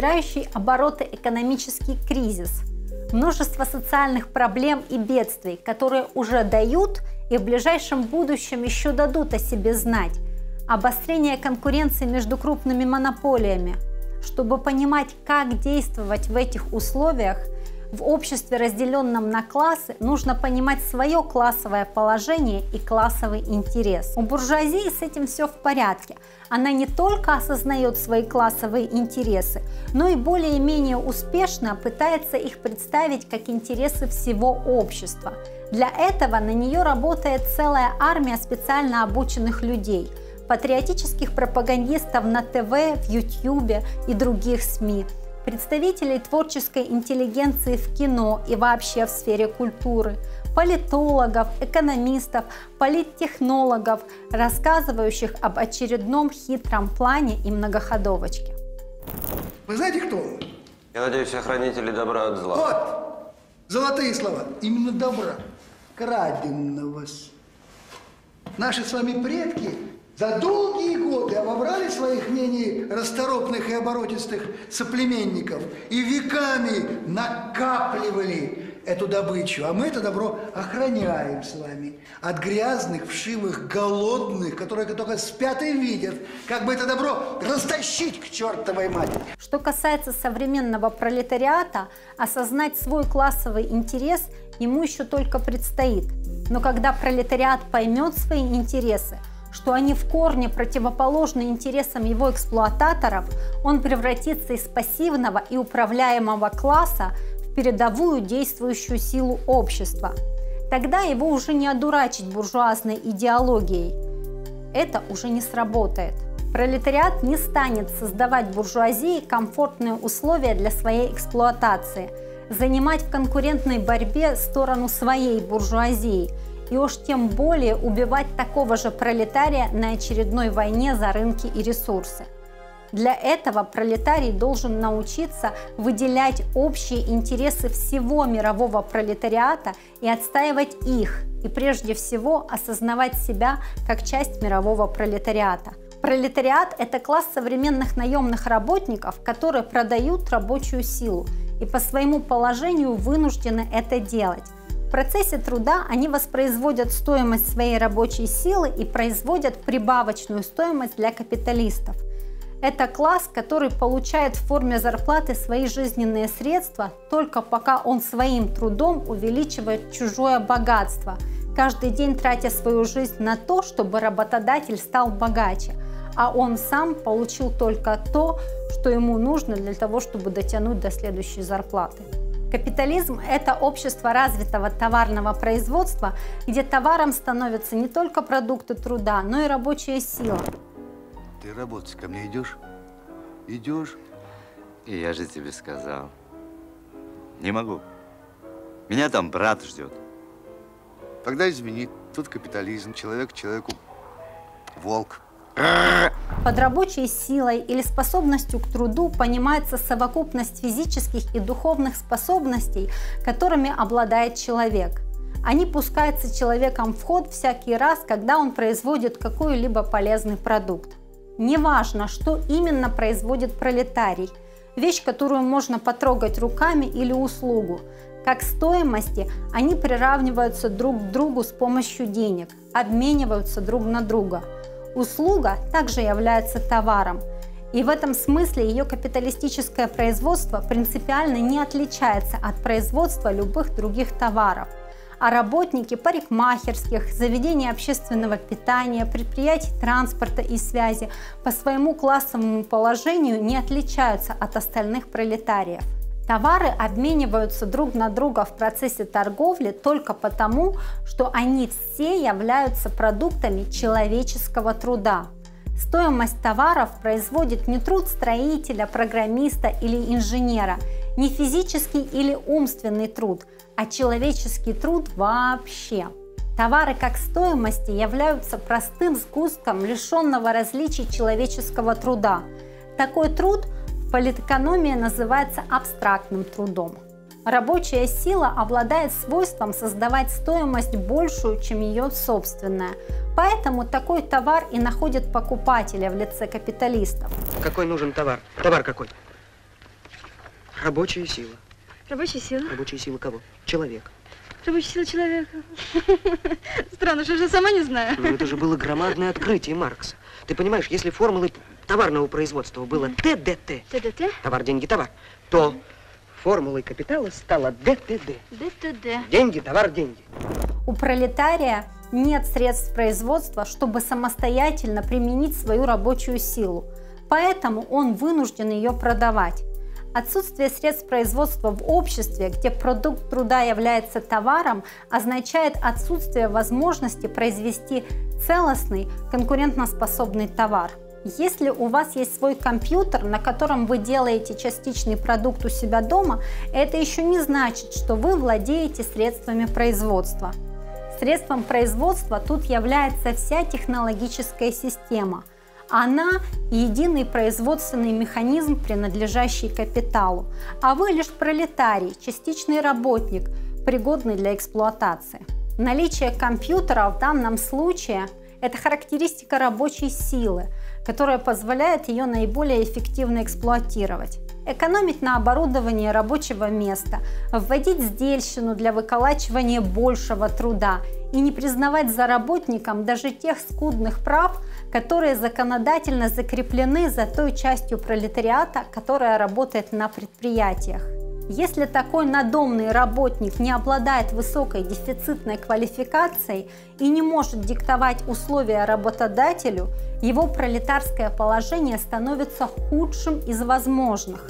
набирающий обороты экономический кризис, множество социальных проблем и бедствий, которые уже дают и в ближайшем будущем еще дадут о себе знать, обострение конкуренции между крупными монополиями. Чтобы понимать, как действовать в этих условиях, в обществе, разделенном на классы, нужно понимать свое классовое положение и классовый интерес. У буржуазии с этим все в порядке. Она не только осознает свои классовые интересы, но и более-менее успешно пытается их представить как интересы всего общества. Для этого на нее работает целая армия специально обученных людей, патриотических пропагандистов на ТВ, в Ютьюбе и других СМИ, представителей творческой интеллигенции в кино и вообще в сфере культуры, политологов, экономистов, политтехнологов, рассказывающих об очередном хитром плане и многоходовочке. Вы знаете, кто он? Я надеюсь, все хранители добра от зла. Вот! Золотые слова. Именно добра, краденного. Наши с вами предки за долгие годы обобрали своих мнений расторопных и оборотистых соплеменников и веками накапливали эту добычу. А мы это добро охраняем с вами от грязных, вшивых, голодных, которые только спят и видят, как бы это добро растащить к чертовой матери. Что касается современного пролетариата, осознать свой классовый интерес ему еще только предстоит. Но когда пролетариат поймет свои интересы, что они в корне противоположны интересам его эксплуататоров, он превратится из пассивного и управляемого класса в передовую действующую силу общества. Тогда его уже не одурачить буржуазной идеологией. Это уже не сработает. Пролетариат не станет создавать буржуазии комфортные условия для своей эксплуатации, занимать в конкурентной борьбе сторону своей буржуазии, и уж тем более убивать такого же пролетария на очередной войне за рынки и ресурсы. Для этого пролетарий должен научиться выделять общие интересы всего мирового пролетариата и отстаивать их, и прежде всего осознавать себя как часть мирового пролетариата. Пролетариат – это класс современных наемных работников, которые продают рабочую силу и по своему положению вынуждены это делать. В процессе труда они воспроизводят стоимость своей рабочей силы и производят прибавочную стоимость для капиталистов. Это класс, который получает в форме зарплаты свои жизненные средства, только пока он своим трудом увеличивает чужое богатство, каждый день тратя свою жизнь на то, чтобы работодатель стал богаче, а он сам получил только то, что ему нужно для того, чтобы дотянуть до следующей зарплаты. Капитализм – это общество развитого товарного производства, где товаром становятся не только продукты труда, но и рабочая сила. Ты работать ко мне идешь? Идешь? И я же тебе сказал. Не могу. Меня там брат ждет. Тогда извини, тут капитализм, человек человеку, волк. Под рабочей силой или способностью к труду понимается совокупность физических и духовных способностей, которыми обладает человек. Они пускаются человеком в ход всякий раз, когда он производит какой-либо полезный продукт. Неважно, что именно производит пролетарий, вещь, которую можно потрогать руками или услугу. Как стоимости они приравниваются друг к другу с помощью денег, обмениваются друг на друга. Услуга также является товаром, и в этом смысле ее капиталистическое производство принципиально не отличается от производства любых других товаров, а работники парикмахерских, заведений общественного питания, предприятий транспорта и связи по своему классовому положению не отличаются от остальных пролетариев. Товары обмениваются друг на друга в процессе торговли только потому, что они все являются продуктами человеческого труда. Стоимость товаров производит не труд строителя, программиста или инженера, не физический или умственный труд, а человеческий труд вообще. Товары как стоимости являются простым сгустком лишенного различий человеческого труда. Такой труд политэкономия называется абстрактным трудом. Рабочая сила обладает свойством создавать стоимость большую, чем ее собственная. Поэтому такой товар и находит покупателя в лице капиталистов. Какой нужен товар? Товар какой? Рабочая сила. Рабочая сила? Рабочая сила кого? Человека. Рабочая сила человека. Странно, что я же сама не знаю. Ну, это же было громадное открытие Маркса. Ты понимаешь, если формулой товарного производства было ТДТ, товар, деньги, товар, то формулой капитала стало ДТД. ДТД. Деньги, товар, деньги. У пролетария нет средств производства, чтобы самостоятельно применить свою рабочую силу, поэтому он вынужден ее продавать. Отсутствие средств производства в обществе, где продукт труда является товаром, означает отсутствие возможности произвести целостный, конкурентоспособный товар. Если у вас есть свой компьютер, на котором вы делаете частичный продукт у себя дома, это еще не значит, что вы владеете средствами производства. Средством производства тут является вся технологическая система. Она – единый производственный механизм, принадлежащий капиталу. А вы лишь пролетарий, частичный работник, пригодный для эксплуатации. Наличие компьютера в данном случае – это характеристика рабочей силы, которая позволяет ее наиболее эффективно эксплуатировать. Экономить на оборудовании рабочего места, вводить сдельщину для выколачивания большего труда и не признавать за работником даже тех скудных прав, которые законодательно закреплены за той частью пролетариата, которая работает на предприятиях. Если такой надомный работник не обладает высокой дефицитной квалификацией и не может диктовать условия работодателю, его пролетарское положение становится худшим из возможных.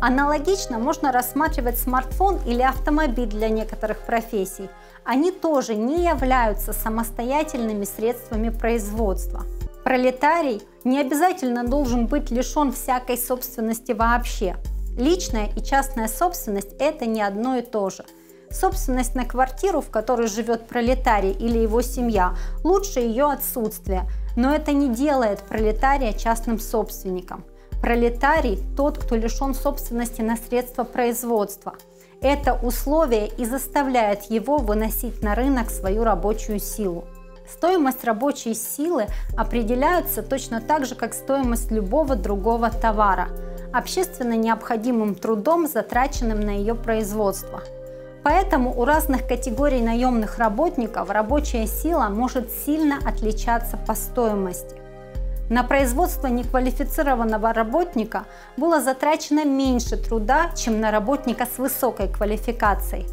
Аналогично можно рассматривать смартфон или автомобиль для некоторых профессий. Они тоже не являются самостоятельными средствами производства. Пролетарий не обязательно должен быть лишен всякой собственности вообще. Личная и частная собственность – это не одно и то же. Собственность на квартиру, в которой живет пролетарий или его семья, лучше ее отсутствие, но это не делает пролетария частным собственником. Пролетарий – тот, кто лишен собственности на средства производства. Это условие и заставляет его выносить на рынок свою рабочую силу. Стоимость рабочей силы определяется точно так же, как стоимость любого другого товара, общественно необходимым трудом, затраченным на ее производство. Поэтому у разных категорий наемных работников рабочая сила может сильно отличаться по стоимости. На производство неквалифицированного работника было затрачено меньше труда, чем на работника с высокой квалификацией.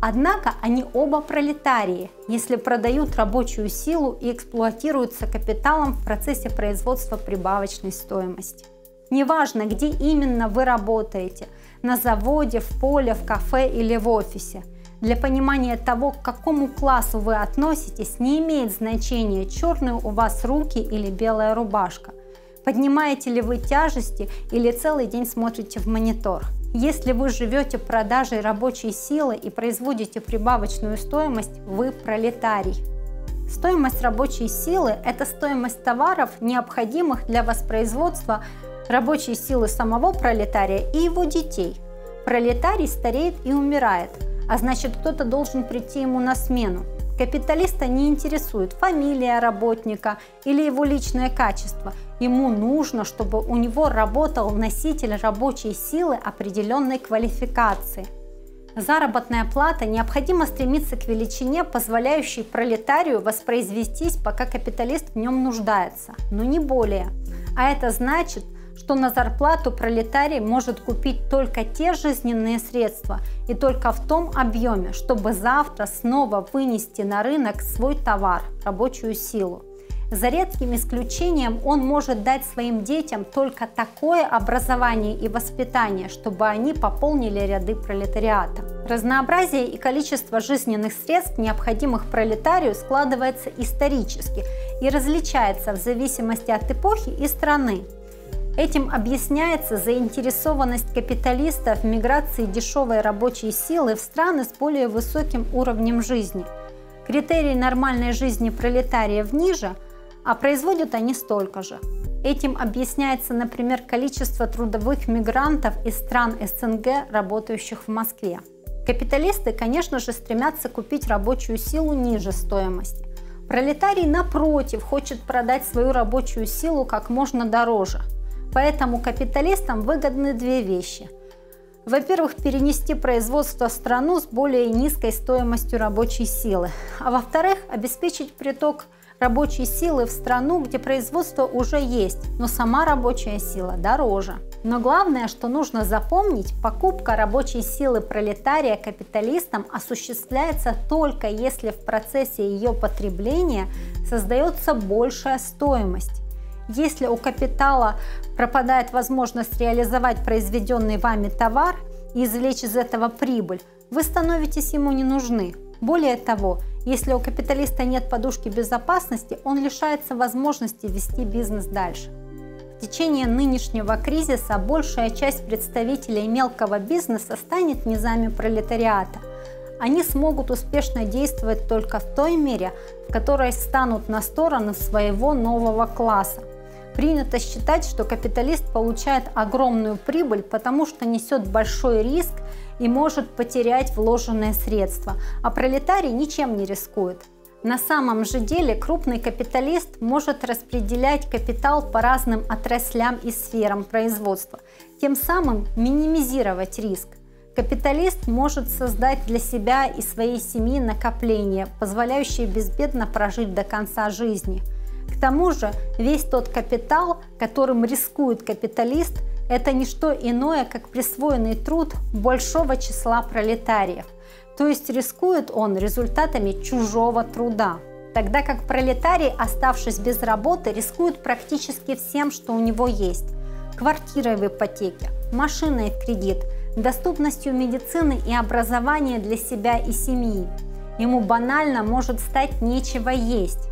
Однако они оба пролетарии, если продают рабочую силу и эксплуатируются капиталом в процессе производства прибавочной стоимости. Неважно, где именно вы работаете – на заводе, в поле, в кафе или в офисе. Для понимания того, к какому классу вы относитесь, не имеет значения, черные у вас руки или белая рубашка. Поднимаете ли вы тяжести или целый день смотрите в монитор. Если вы живете продажей рабочей силы и производите прибавочную стоимость, вы пролетарий. Стоимость рабочей силы – это стоимость товаров, необходимых для воспроизводства рабочей силы самого пролетария и его детей. Пролетарий стареет и умирает, а значит, кто-то должен прийти ему на смену. Капиталиста не интересует фамилия работника или его личное качество. Ему нужно, чтобы у него работал носитель рабочей силы определенной квалификации. Заработная плата необходимо стремиться к величине, позволяющей пролетарию воспроизвестись, пока капиталист в нем нуждается, но не более. А это значит, что на зарплату пролетарий может купить только те жизненные средства и только в том объеме, чтобы завтра снова вынести на рынок свой товар, рабочую силу. За редким исключением он может дать своим детям только такое образование и воспитание, чтобы они пополнили ряды пролетариата. Разнообразие и количество жизненных средств, необходимых пролетарию, складывается исторически и различается в зависимости от эпохи и страны. Этим объясняется заинтересованность капиталиста в миграции дешевой рабочей силы в страны с более высоким уровнем жизни. Критерии нормальной жизни пролетариев ниже, а производят они столько же. Этим объясняется, например, количество трудовых мигрантов из стран СНГ, работающих в Москве. Капиталисты, конечно же, стремятся купить рабочую силу ниже стоимости. Пролетарий, напротив, хочет продать свою рабочую силу как можно дороже. Поэтому капиталистам выгодны две вещи. Во-первых, перенести производство в страну с более низкой стоимостью рабочей силы. А во-вторых, обеспечить приток рабочей силы в страну, где производство уже есть, но сама рабочая сила дороже. Но главное, что нужно запомнить, покупка рабочей силы пролетария капиталистам осуществляется только если в процессе ее потребления создается большая стоимость. Если у капитала пропадает возможность реализовать произведенный вами товар и извлечь из этого прибыль, вы становитесь ему не нужны. Более того, если у капиталиста нет подушки безопасности, он лишается возможности вести бизнес дальше. В течение нынешнего кризиса большая часть представителей мелкого бизнеса станет низами пролетариата. Они смогут успешно действовать только в той мере, в которой станут на сторону своего нового класса. Принято считать, что капиталист получает огромную прибыль, потому что несет большой риск и может потерять вложенные средства, а пролетарий ничем не рискует. На самом же деле крупный капиталист может распределять капитал по разным отраслям и сферам производства, тем самым минимизировать риск. Капиталист может создать для себя и своей семьи накопления, позволяющие безбедно прожить до конца жизни. К тому же весь тот капитал, которым рискует капиталист, это не что иное, как присвоенный труд большого числа пролетариев. То есть рискует он результатами чужого труда. Тогда как пролетарий, оставшись без работы, рискует практически всем, что у него есть. Квартирой в ипотеке, машиной в кредит, доступностью медицины и образования для себя и семьи. Ему банально может стать нечего есть.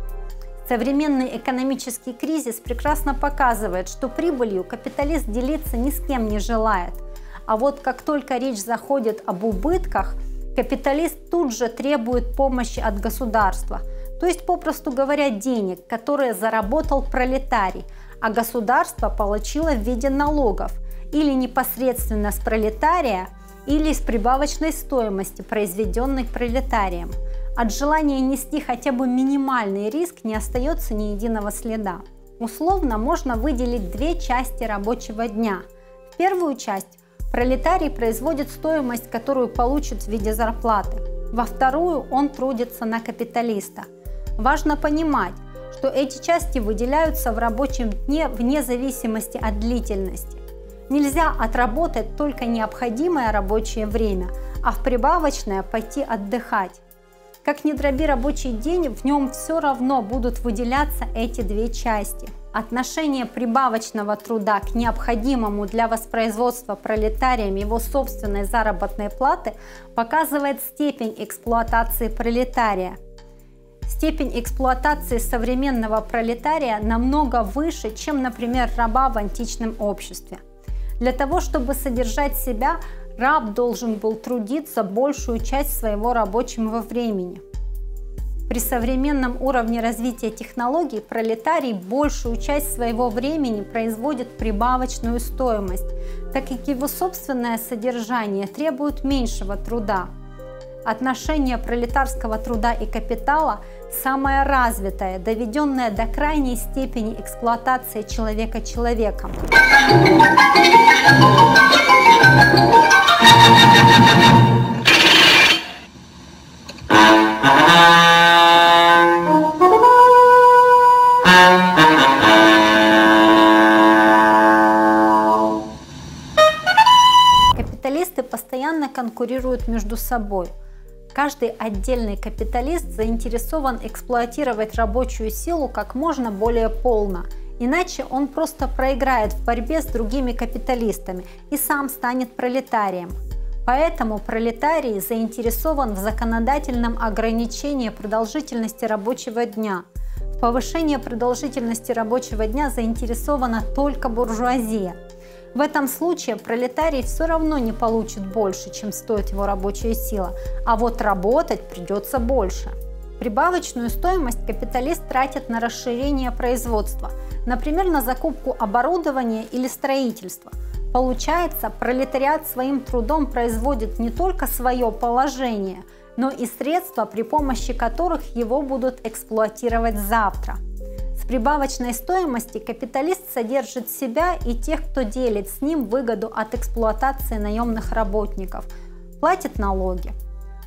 Современный экономический кризис прекрасно показывает, что прибылью капиталист делиться ни с кем не желает. А вот как только речь заходит об убытках, капиталист тут же требует помощи от государства, то есть, попросту говоря, денег, которые заработал пролетарий, а государство получило в виде налогов или непосредственно с пролетария, или с прибавочной стоимости, произведенной пролетарием. От желания нести хотя бы минимальный риск не остается ни единого следа. Условно можно выделить две части рабочего дня. В первую часть пролетарий производит стоимость, которую получит в виде зарплаты. Во вторую он трудится на капиталиста. Важно понимать, что эти части выделяются в рабочем дне вне зависимости от длительности. Нельзя отработать только необходимое рабочее время, а в прибавочное пойти отдыхать. Как ни дроби рабочий день, в нем все равно будут выделяться эти две части. Отношение прибавочного труда к необходимому для воспроизводства пролетарием его собственной заработной платы показывает степень эксплуатации пролетария. Степень эксплуатации современного пролетария намного выше, чем, например, раба в античном обществе. Для того, чтобы содержать себя, раб должен был трудиться большую часть своего рабочего времени. При современном уровне развития технологий пролетарий большую часть своего времени производит прибавочную стоимость, так как его собственное содержание требует меньшего труда. Отношение пролетарского труда и капитала самое развитое, доведенное до крайней степени эксплуатации человека человеком. Капиталисты постоянно конкурируют между собой. Каждый отдельный капиталист заинтересован эксплуатировать рабочую силу как можно более полно, иначе он просто проиграет в борьбе с другими капиталистами и сам станет пролетарием. Поэтому пролетарий заинтересован в законодательном ограничении продолжительности рабочего дня. В повышении продолжительности рабочего дня заинтересована только буржуазия. В этом случае пролетарий все равно не получит больше, чем стоит его рабочая сила, а вот работать придется больше. Прибавочную стоимость капиталист тратит на расширение производства, например, на закупку оборудования или строительства. Получается, пролетариат своим трудом производит не только свое положение, но и средства, при помощи которых его будут эксплуатировать завтра. С В прибавочной стоимости капиталист содержит себя и тех, кто делит с ним выгоду от эксплуатации наемных работников, платит налоги.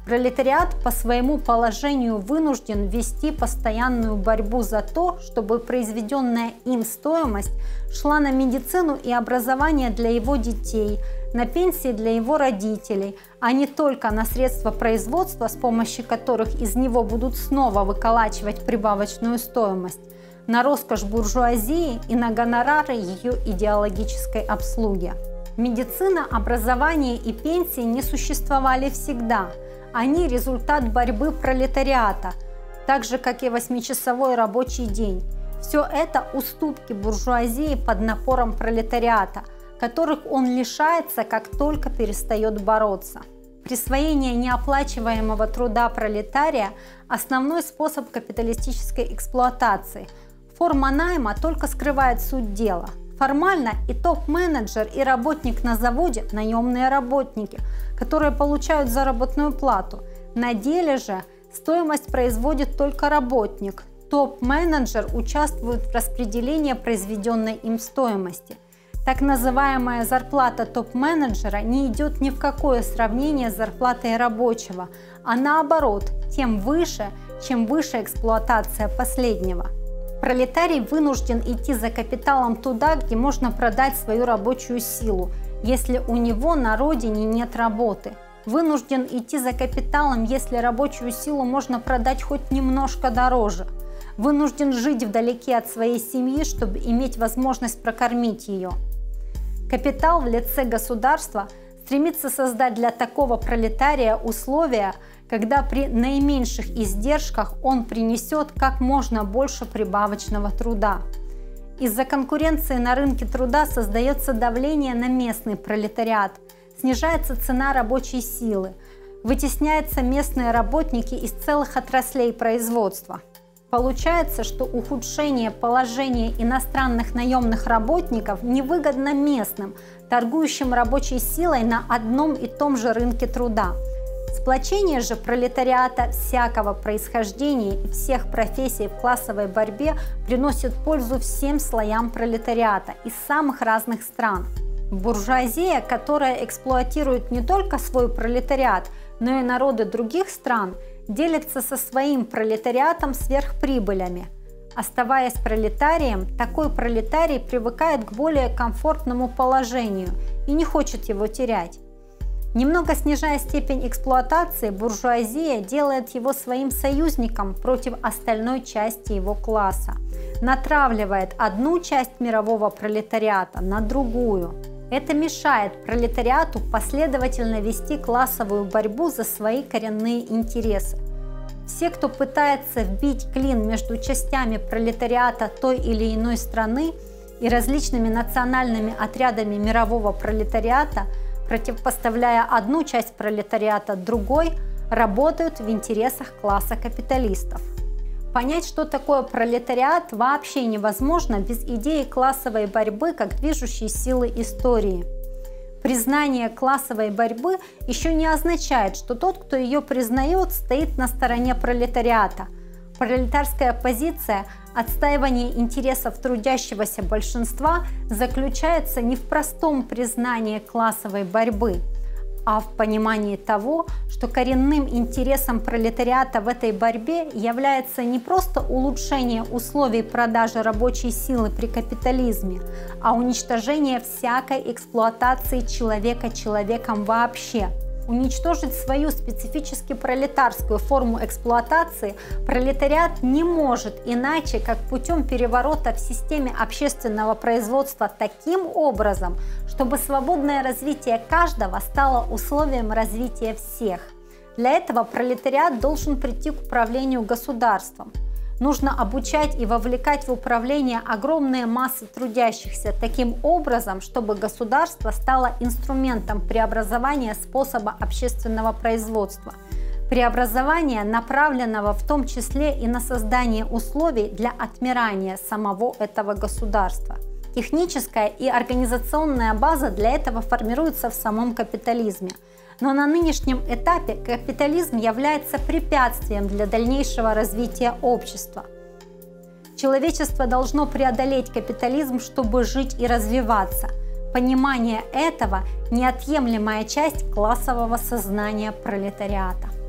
Пролетариат по своему положению вынужден вести постоянную борьбу за то, чтобы произведенная им стоимость шла на медицину и образование для его детей, на пенсии для его родителей, а не только на средства производства, с помощью которых из него будут снова выколачивать прибавочную стоимость, на роскошь буржуазии и на гонорары ее идеологической обслуги. Медицина, образование и пенсии не существовали всегда. Они – результат борьбы пролетариата, так же, как и 8-часовой рабочий день. Все это уступки буржуазии под напором пролетариата, которых он лишается, как только перестает бороться. Присвоение неоплачиваемого труда пролетария – основной способ капиталистической эксплуатации. Форма найма только скрывает суть дела. Формально и топ-менеджер, и работник на заводе – наемные работники, которые получают заработную плату. На деле же стоимость производит только работник. Топ-менеджер участвует в распределении произведенной им стоимости. Так называемая зарплата топ-менеджера не идет ни в какое сравнение с зарплатой рабочего, а наоборот, тем выше, чем выше эксплуатация последнего. Пролетарий вынужден идти за капиталом туда, где можно продать свою рабочую силу, если у него на родине нет работы. Вынужден идти за капиталом, если рабочую силу можно продать хоть немножко дороже. Вынужден жить вдалеке от своей семьи, чтобы иметь возможность прокормить ее. Капитал в лице государства стремится создать для такого пролетария условия, когда при наименьших издержках он принесет как можно больше прибавочного труда. Из-за конкуренции на рынке труда создается давление на местный пролетариат, снижается цена рабочей силы, вытесняются местные работники из целых отраслей производства. Получается, что ухудшение положения иностранных наемных работников невыгодно местным, торгующим рабочей силой на одном и том же рынке труда. Сплочение же пролетариата всякого происхождения и всех профессий в классовой борьбе приносит пользу всем слоям пролетариата из самых разных стран. Буржуазия, которая эксплуатирует не только свой пролетариат, но и народы других стран, делится со своим пролетариатом сверхприбылями. Оставаясь пролетарием, такой пролетарий привыкает к более комфортному положению и не хочет его терять. Немного снижая степень эксплуатации, буржуазия делает его своим союзником против остальной части его класса, натравливает одну часть мирового пролетариата на другую. Это мешает пролетариату последовательно вести классовую борьбу за свои коренные интересы. Все, кто пытается вбить клин между частями пролетариата той или иной страны и различными национальными отрядами мирового пролетариата, противопоставляя одну часть пролетариата другой, работают в интересах класса капиталистов. Понять, что такое пролетариат, вообще невозможно без идеи классовой борьбы как движущей силы истории. Признание классовой борьбы еще не означает, что тот, кто ее признает, стоит на стороне пролетариата. Пролетарская позиция, отстаивание интересов трудящегося большинства, заключается не в простом признании классовой борьбы, а в понимании того, что коренным интересом пролетариата в этой борьбе является не просто улучшение условий продажи рабочей силы при капитализме, а уничтожение всякой эксплуатации человека человеком вообще. Уничтожить свою специфически пролетарскую форму эксплуатации пролетариат не может иначе, как путем переворота в системе общественного производства таким образом, чтобы свободное развитие каждого стало условием развития всех. Для этого пролетариат должен прийти к управлению государством. Нужно обучать и вовлекать в управление огромные массы трудящихся таким образом, чтобы государство стало инструментом преобразования способа общественного производства. Преобразования, направленного в том числе и на создание условий для отмирания самого этого государства. Техническая и организационная база для этого формируется в самом капитализме. Но на нынешнем этапе капитализм является препятствием для дальнейшего развития общества. Человечество должно преодолеть капитализм, чтобы жить и развиваться. Понимание этого – неотъемлемая часть классового сознания пролетариата.